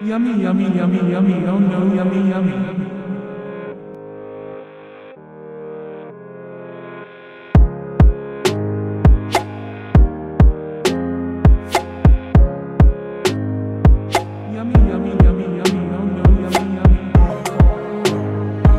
Yummy, yummy, yummy, yummy, oh no, yummy, yummy. Yummy, yummy.